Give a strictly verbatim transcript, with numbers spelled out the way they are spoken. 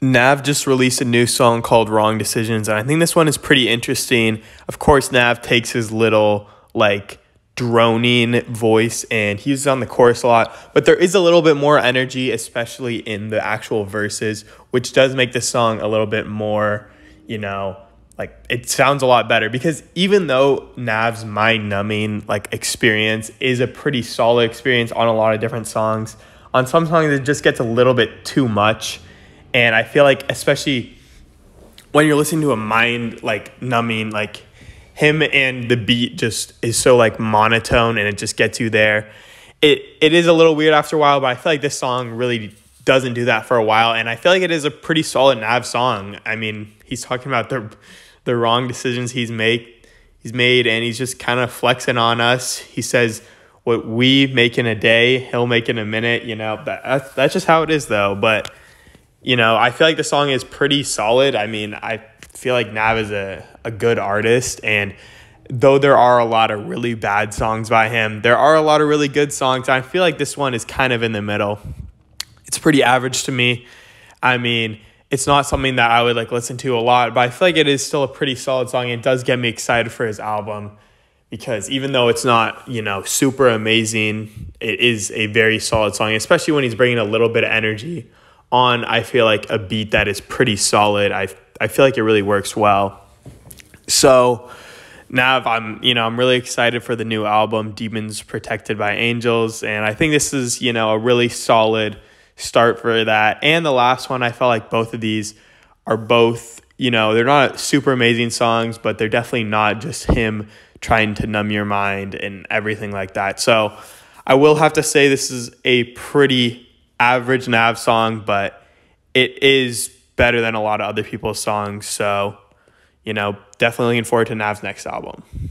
Nav just released a new song called Wrong Decisions, and I think this one is pretty interesting. Of course, Nav takes his little, like, droning voice and he uses it on the chorus a lot, but there is a little bit more energy, especially in the actual verses, which does make the song a little bit more, you know, like, it sounds a lot better. Because even though Nav's mind-numbing, like, experience is a pretty solid experience on a lot of different songs, on some songs it just gets a little bit too much. And I feel like, especially when you're listening to a mind, like, numbing, like, him and the beat just is so, like, monotone and it just gets you there. It It is a little weird after a while, but I feel like this song really doesn't do that for a while. And I feel like it is a pretty solid Nav song. I mean, he's talking about the the wrong decisions he's make he's made, and he's just kind of flexing on us. He says what we make in a day, he'll make in a minute. You know, that that's, that's just how it is, though. But, you know, I feel like the song is pretty solid. I mean, I feel like Nav is a, a good artist, and though there are a lot of really bad songs by him, there are a lot of really good songs. I feel like this one is kind of in the middle. It's pretty average to me. I mean, it's not something that I would, like, listen to a lot, but I feel like it is still a pretty solid song. It does get me excited for his album, because even though it's not, you know, super amazing, it is a very solid song, especially when he's bringing a little bit of energy on, I feel like, a beat that is pretty solid. I I feel like it really works well. So now I'm, you know, I'm really excited for the new album, Demons Protected by Angels, and I think this is, you know, a really solid start for that. And the last one, I felt like both of these are both, you know, they're not super amazing songs, but they're definitely not just him trying to numb your mind and everything like that. So I will have to say this is a pretty average Nav song, but it is better than a lot of other people's songs. So, you know, definitely looking forward to Nav's next album.